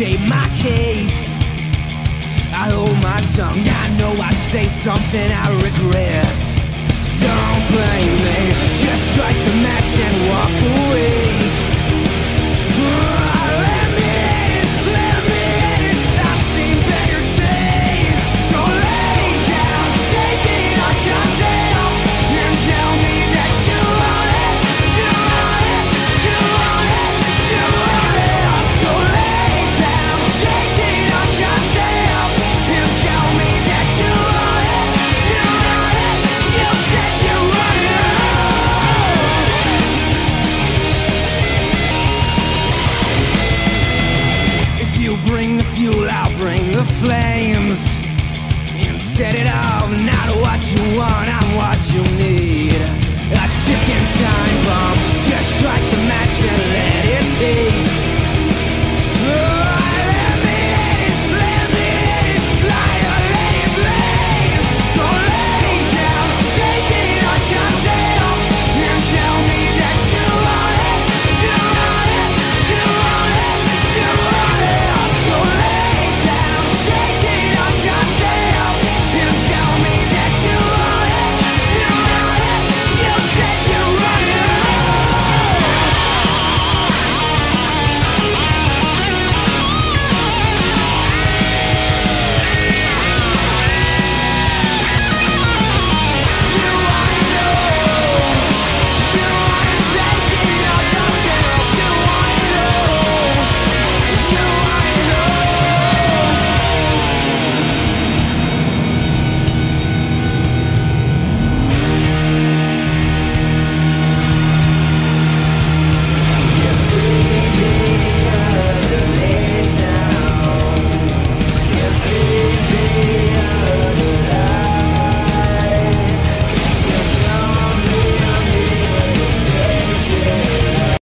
state my case. I hold my tongue, I know I say something I regret.